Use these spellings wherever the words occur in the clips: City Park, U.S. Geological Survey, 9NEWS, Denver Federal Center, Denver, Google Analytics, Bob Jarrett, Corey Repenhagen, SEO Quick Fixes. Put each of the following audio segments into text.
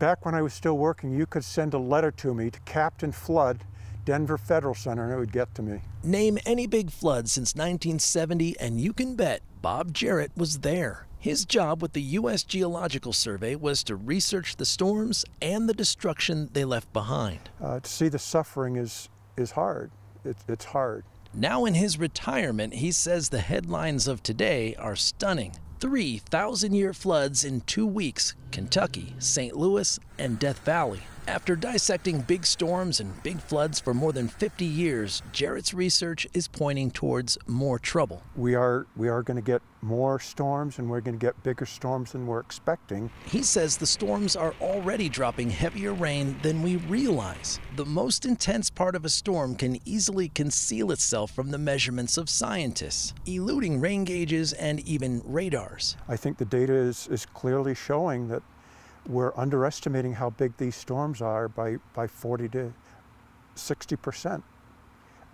back when I was still working, you could send a letter to me to Captain Flood, Denver Federal Center, and it would get to me. Name any big flood since 1970, and you can bet Bob Jarrett was there. His job with the U.S. Geological Survey was to research the storms and the destruction they left behind. To see the suffering is hard. It's hard. Now in his retirement, he says the headlines of today are stunning. 3 thousand-year floods in 2 weeks, Kentucky, St. Louis, and Death Valley. After dissecting big storms and big floods for more than 50 years, Jarrett's research is pointing towards more trouble. We are going to get more storms, and we're going to get bigger storms than we're expecting. He says the storms are already dropping heavier rain than we realize. The most intense part of a storm can easily conceal itself from the measurements of scientists, eluding rain gauges and even radars. I think the data is clearly showing that we're underestimating how big these storms are by 40% to 60%.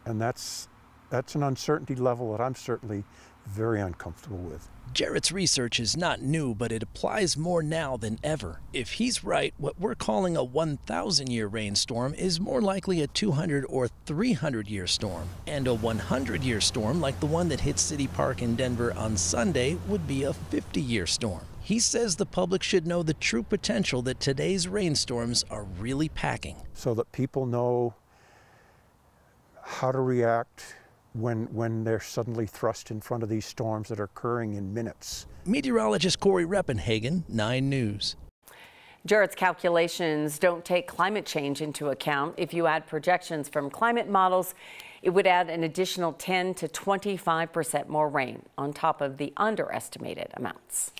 And that's an uncertainty level that I'm certainly very uncomfortable with. Jarrett's research is not new, but it applies more now than ever. If he's right, what we're calling a 1,000-year rainstorm is more likely a 200 or 300-year storm. And a 100-year storm, like the one that hit City Park in Denver on Sunday, would be a 50-year storm. He says the public should know the true potential that today's rainstorms are really packing. So that people know how to react when they're suddenly thrust in front of these storms that are occurring in minutes. Meteorologist Corey Repenhagen, 9 News. Jarrett's calculations don't take climate change into account. If you add projections from climate models, it would add an additional 10 to 25% more rain on top of the underestimated amounts.